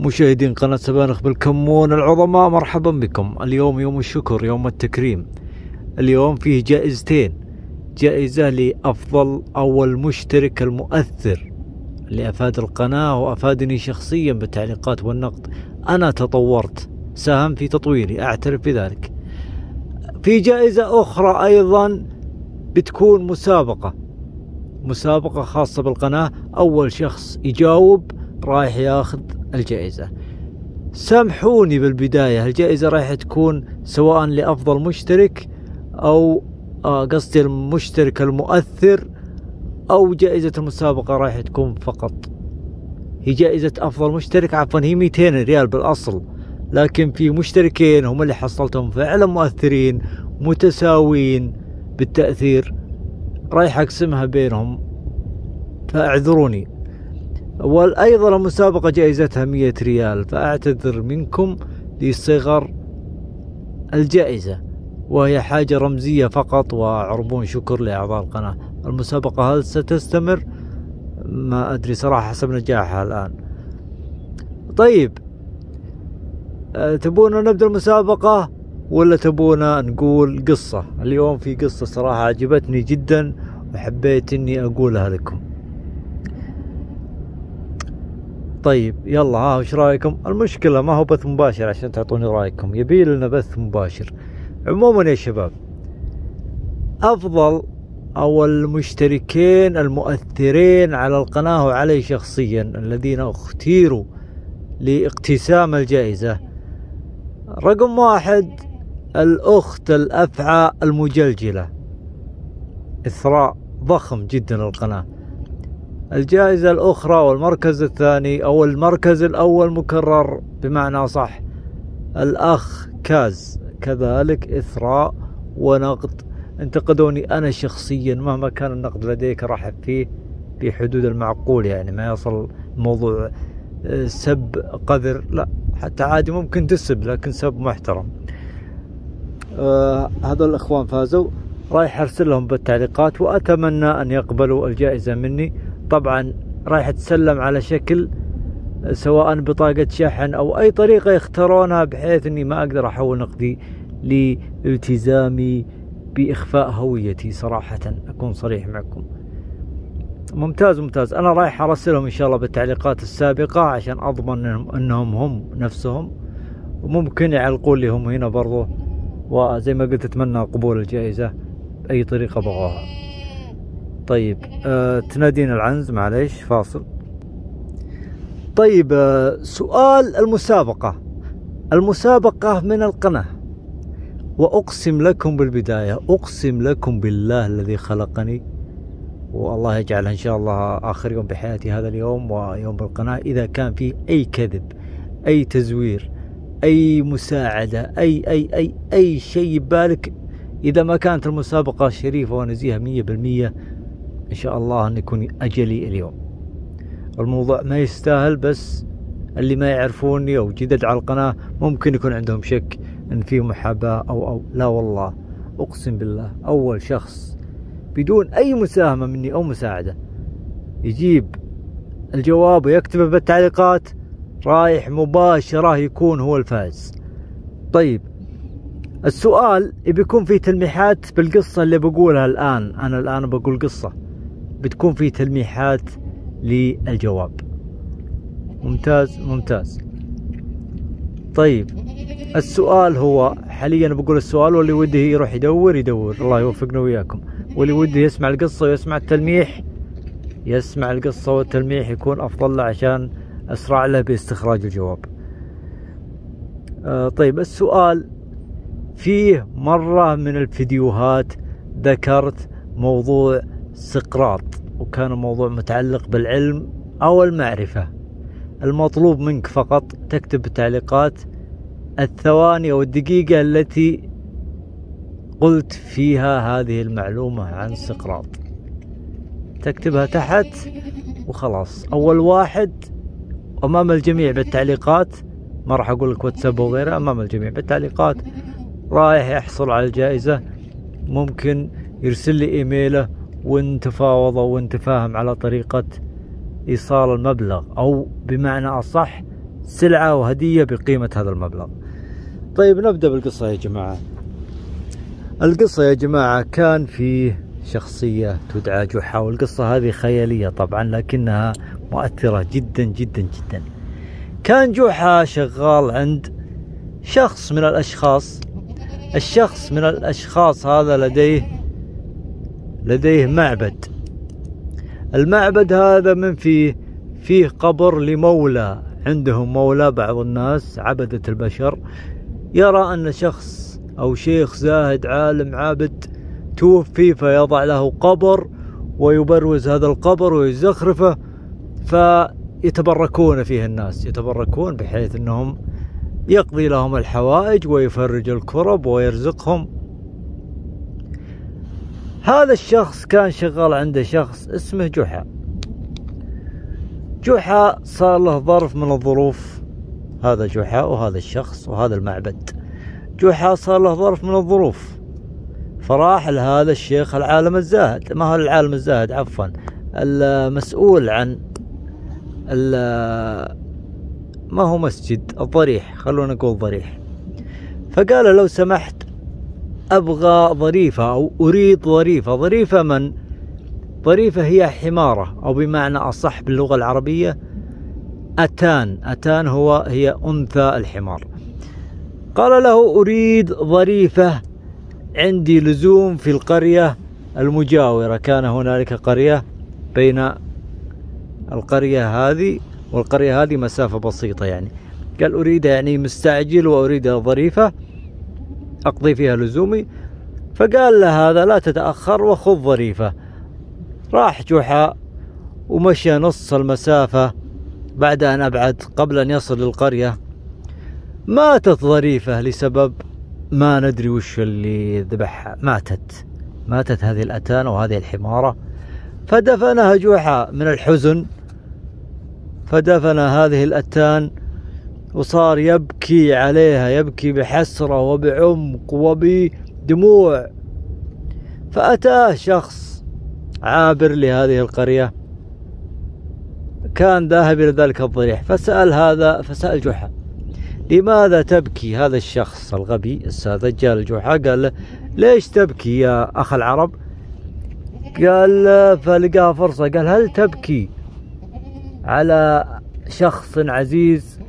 مشاهدين قناة سبانخ بالكمون العظماء، مرحبا بكم. اليوم يوم الشكر، يوم التكريم. اليوم فيه جائزتين، جائزة لأفضل أو المشترك المؤثر اللي أفاد القناة وأفادني شخصيا بالتعليقات والنقد. أنا تطورت، ساهم في تطويري، أعترف بذلك. في جائزة أخرى أيضا بتكون مسابقة خاصة بالقناة، أول شخص يجاوب رايح ياخذ الجائزة. سامحوني بالبداية، الجائزة رايح تكون سواء لأفضل مشترك أو قصدي المشترك المؤثر أو جائزة المسابقة رايح تكون فقط. هي جائزة أفضل مشترك، عفوا هي 200 ريال بالأصل، لكن في مشتركين هم اللي حصلتهم فعلا مؤثرين متساويين بالتأثير، رايح أقسمها بينهم فاعذروني. وأيضا المسابقة جائزتها 100 ريال، فأعتذر منكم لصغر الجائزة، وهي حاجة رمزية فقط وعربون شكر لأعضاء القناة. المسابقة هل ستستمر؟ ما أدري صراحة، حسب نجاحها الآن. طيب تبونا نبدأ المسابقة ولا تبونا نقول قصة؟ اليوم في قصة صراحة عجبتني جدا وحبيت إني أقولها لكم. طيب يلا، ها وش رايكم؟ المشكلة ما هو بث مباشر عشان تعطوني رايكم، يبي لنا بث مباشر. عموما يا شباب، افضل او المشتركين المؤثرين على القناة وعلي شخصيا الذين اختيروا لاقتسام الجائزة. رقم 1 الاخت الافعى المجلجلة، اثراء ضخم جدا للقناة. الجائزة الأخرى والمركز الثاني أو المركز الأول مكرر بمعنى صح، الأخ كاز، كذلك إثراء ونقد. انتقدوني أنا شخصيا، مهما كان النقد لديك رحب فيه في حدود المعقول، يعني ما يصل موضوع سب قذر، لا حتى عادي ممكن تسب لكن سب محترم. هذول الإخوان فازوا، رايح أرسل لهم بالتعليقات وأتمنى أن يقبلوا الجائزة مني. طبعا رايح تسلم على شكل سواء بطاقة شحن أو أي طريقة يختارونها، بحيث أني ما أقدر أحول نقدي لالتزامي بإخفاء هويتي، صراحة أكون صريح معكم. ممتاز ممتاز، أنا رايح أرسلهم إن شاء الله بالتعليقات السابقة عشان أضمن أنهم هم نفسهم، وممكن يعلقون لي هم هنا برضو. وزي ما قلت أتمنى قبول الجائزة بأي طريقة بغوها. طيب تنادين العنز، معليش فاصل. طيب سؤال المسابقة من القناة، وأقسم لكم بالبداية، أقسم لكم بالله الذي خلقني، والله يجعلها إن شاء الله آخر يوم بحياتي هذا اليوم ويوم بالقناة، إذا كان فيه أي كذب أي تزوير أي مساعدة أي أي أي أي شيء ببالك، إذا ما كانت المسابقة شريفة ونزيهة 100%، إن شاء الله أن يكون أجلي اليوم. الموضوع ما يستاهل، بس اللي ما يعرفوني أو جدد على القناة ممكن يكون عندهم شك أن في محاباة أو لا، والله أقسم بالله أول شخص بدون أي مساهمة مني أو مساعدة يجيب الجواب ويكتبه بالتعليقات رايح مباشرة يكون هو الفائز. طيب السؤال بيكون فيه تلميحات بالقصة اللي بقولها الآن، أنا الآن بقول قصة بتكون فيه تلميحات للجواب. ممتاز ممتاز. طيب السؤال هو حاليا بقول السؤال، واللي وده يروح يدور الله يوفقنا وياكم، واللي وده يسمع القصة ويسمع التلميح، يسمع القصة والتلميح يكون أفضل له عشان أسرع له باستخراج الجواب. طيب السؤال فيه مرة من الفيديوهات ذكرت موضوع سقراط، وكان الموضوع متعلق بالعلم أو المعرفة. المطلوب منك فقط تكتب بالتعليقات الثواني أو الدقيقة التي قلت فيها هذه المعلومة عن سقراط، تكتبها تحت وخلاص. أول واحد أمام الجميع بالتعليقات، ما راح أقول لك واتساب وغيره، أمام الجميع بالتعليقات رايح يحصل على الجائزة. ممكن يرسل لي إيميله ونتفاوض ونتفاهم على طريقة إيصال المبلغ، أو بمعنى أصح سلعة وهدية بقيمة هذا المبلغ. طيب نبدأ بالقصة يا جماعة. القصة يا جماعة كان في شخصية تدعى جحا، والقصة هذه خيالية طبعا لكنها مؤثرة جدا جدا جدا. كان جحا شغال عند شخص من الأشخاص، الشخص من الأشخاص هذا لديه معبد. المعبد هذا من فيه قبر لمولى، عندهم مولى بعض الناس عبدة البشر، يرى أن شخص أو شيخ زاهد عالم عابد توفي فيضع له قبر ويبروز هذا القبر ويزخرفه فيتبركون فيه الناس، يتبركون بحيث أنهم يقضي لهم الحوائج ويفرج الكرب ويرزقهم. هذا الشخص كان شغال عنده شخص اسمه جحا. جحا صار له ظرف من الظروف، هذا جحا وهذا الشخص وهذا المعبد، جحا صار له ظرف من الظروف فراح لهذا الشيخ العالم الزاهد، ما هو العالم الزاهد عفوا، المسؤول عن ما هو مسجد الضريح، خلونا نقول ضريح. فقال لو سمحت أبغى ضريفة أو أريد ضريفة. ضريفة من؟ ضريفة هي حمارة، أو بمعنى أصح باللغة العربية أتان، أتان هي أنثى الحمار. قال له أريد ضريفة، عندي لزوم في القرية المجاورة، كان هنالك قرية بين القرية هذه والقرية هذه مسافة بسيطة يعني، قال أريد يعني مستعجل وأريد ضريفة أقضي فيها لزومي. فقال له هذا لا تتأخر وخذ ضريفة. راح جحا ومشى نص المسافة بعد أن أبعد قبل أن يصل للقرية، ماتت ضريفة لسبب ما ندري وش اللي ذبحها، ماتت هذه الأتان وهذه الحمارة. فدفنها جحا من الحزن، فدفن هذه الأتان وصار يبكي عليها، يبكي بحسرة وبعمق وبدموع. فأتاه شخص عابر لهذه القرية كان ذاهب إلى ذلك الضريح، فسأل جحا لماذا تبكي؟ هذا الشخص الغبي الساذج قال جحا، قال له ليش تبكي يا أخ العرب؟ قال فلقاها فرصة، قال هل تبكي على شخص عزيز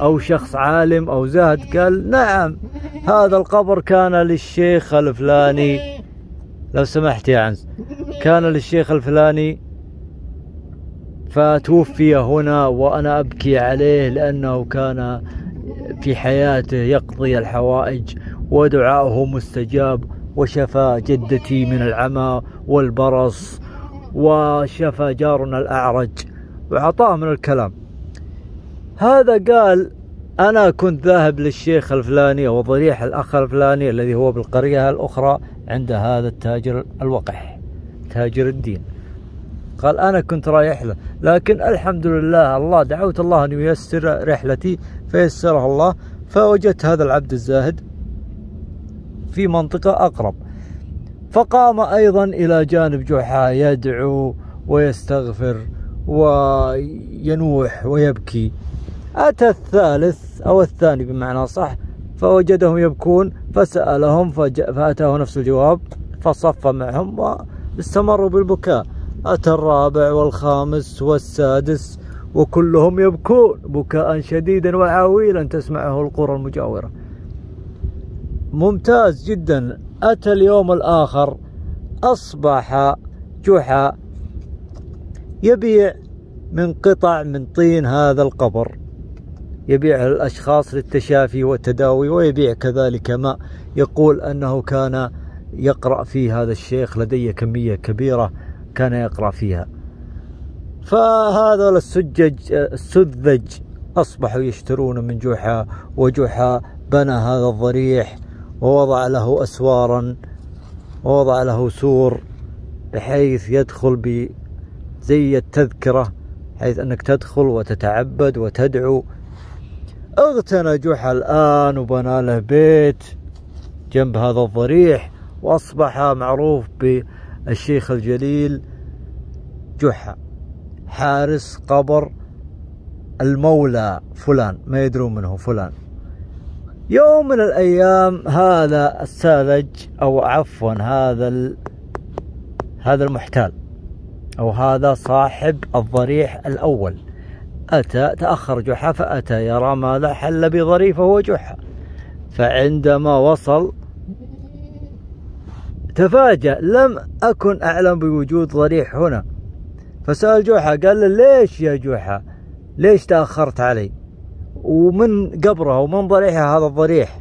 أو شخص عالم أو زاهد؟ قال نعم، هذا القبر كان للشيخ الفلاني، لو سمحت يا عنز، كان للشيخ الفلاني فتوفي هنا وأنا أبكي عليه لأنه كان في حياته يقضي الحوائج ودعاؤه مستجاب، وشفى جدتي من العمى والبرص، وشفى جارنا الأعرج، وعطاه من الكلام. هذا قال أنا كنت ذاهب للشيخ الفلاني أو ضريح الأخ الفلاني الذي هو بالقرية الأخرى عند هذا التاجر الوقح تاجر الدين، قال أنا كنت رايح له، لكن الحمد لله الله دعوت الله أن ييسر رحلتي فيسرها الله، فوجدت هذا العبد الزاهد في منطقة أقرب. فقام أيضا إلى جانب جحا يدعو ويستغفر وينوح ويبكي. أتى الثالث أو الثاني بمعنى صح فوجدهم يبكون فسألهم فأتاه نفس الجواب فصف معهم واستمروا بالبكاء. أتى الرابع والخامس والسادس وكلهم يبكون بكاء شديدا وعويلا تسمعه القرى المجاورة. ممتاز جدا. أتى اليوم الآخر، أصبح جحا يبيع من قطع من طين هذا القبر، يبيع الأشخاص للتشافي والتداوي، ويبيع كذلك ماء يقول أنه كان يقرأ فيه هذا الشيخ، لديه كمية كبيرة كان يقرأ فيها. فهذول السذج أصبحوا يشترون من جحا، وجحا بنى هذا الضريح ووضع له أسوارا ووضع له سور بحيث يدخل زي التذكرة، حيث أنك تدخل وتتعبد وتدعو. اغتنى جحا الآن وبنى له بيت جنب هذا الضريح، وأصبح معروف بالشيخ الجليل جحا، حارس قبر المولى فلان، ما يدرون منه فلان. يوم من الأيام هذا الساذج أو عفوا هذا المحتال أو هذا صاحب الضريح الأول أتى، تأخر جحا فأتى يرى ماذا حل بضريفه وجحا. فعندما وصل تفاجأ، لم أكن أعلم بوجود ضريح هنا. فسأل جحا قال له ليش يا جحا، ليش تأخرت علي ومن قبره ومن ضريحه هذا الضريح؟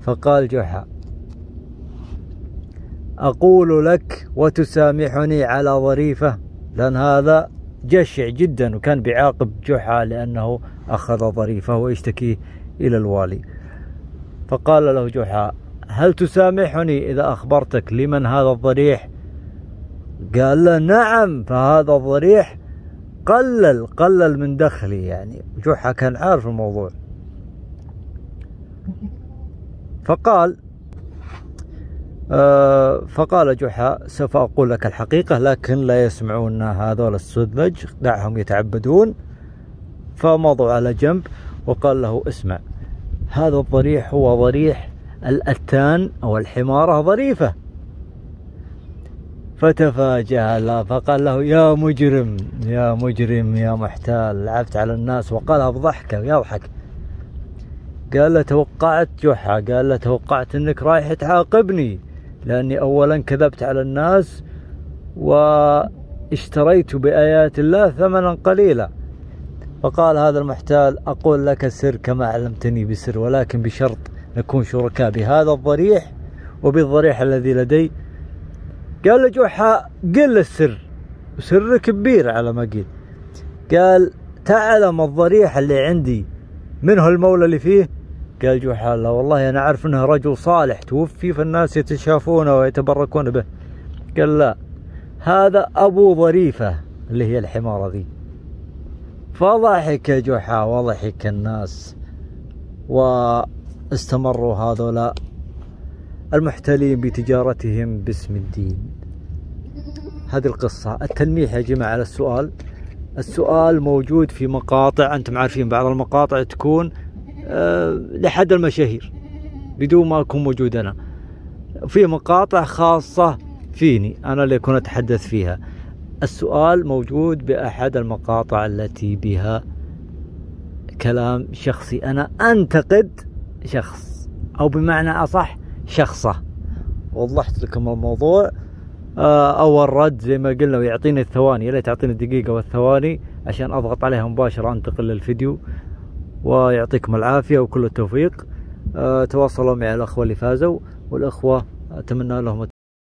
فقال جحا أقول لك وتسامحني على ظريفه، لأن هذا جشع جدا وكان بيعاقب جحا لأنه أخذ ظريفه ويشتكيه إلى الوالي. فقال له جحا هل تسامحني إذا أخبرتك لمن هذا الضريح؟ قال له نعم، فهذا الضريح قلل من دخلي. يعني جحا كان عارف الموضوع. فقال جحا سوف أقول لك الحقيقة لكن لا يسمعون هذول السذج، دعهم يتعبدون. فمضوا على جنب وقال له اسمع، هذا الضريح هو ضريح الأتان أو الحمارة ظريفة. فتفاجأ لا، فقال له يا مجرم يا مجرم يا محتال، لعبت على الناس. وقالها بضحكة يضحك. قال له توقعت جحا، قال له توقعت انك رايح تعاقبني، لأني أولا كذبت على الناس واشتريت بآيات الله ثمنا قليلا. فقال هذا المحتال أقول لك سر كما علمتني بسر، ولكن بشرط نكون شركاء بهذا الضريح وبالضريح الذي لدي. قال له جحا قل السر وسر كبير على ما قيل. قال تعلم الضريح اللي عندي منه المولى اللي فيه؟ قال جحا لا والله أنا أعرف أنه رجل صالح توفي فالناس يتشافونه ويتبركون به. قال لا، هذا أبو ظريفة اللي هي الحمارة ذي. فضحك جحا وضحك الناس، واستمروا هذولا المحتالين بتجارتهم باسم الدين. هذه القصة. التلميح يا جماعة على السؤال، السؤال موجود في مقاطع، أنتم عارفين بعض المقاطع تكون لحد المشاهير بدون ما أكون موجود أنا، في مقاطع خاصة فيني أنا اللي كنت أتحدث فيها. السؤال موجود بأحد المقاطع التي بها كلام شخصي، أنا أنتقد شخص أو بمعنى أصح شخصه. وضحت لكم الموضوع. أول رد زي ما قلنا ويعطيني الثواني، يا ليت تعطيني الدقيقة والثواني عشان أضغط عليها مباشرة أنتقل للفيديو. ويعطيكم العافية وكل التوفيق. تواصلوا مع الأخوة اللي فازوا، والأخوة أتمنى لهم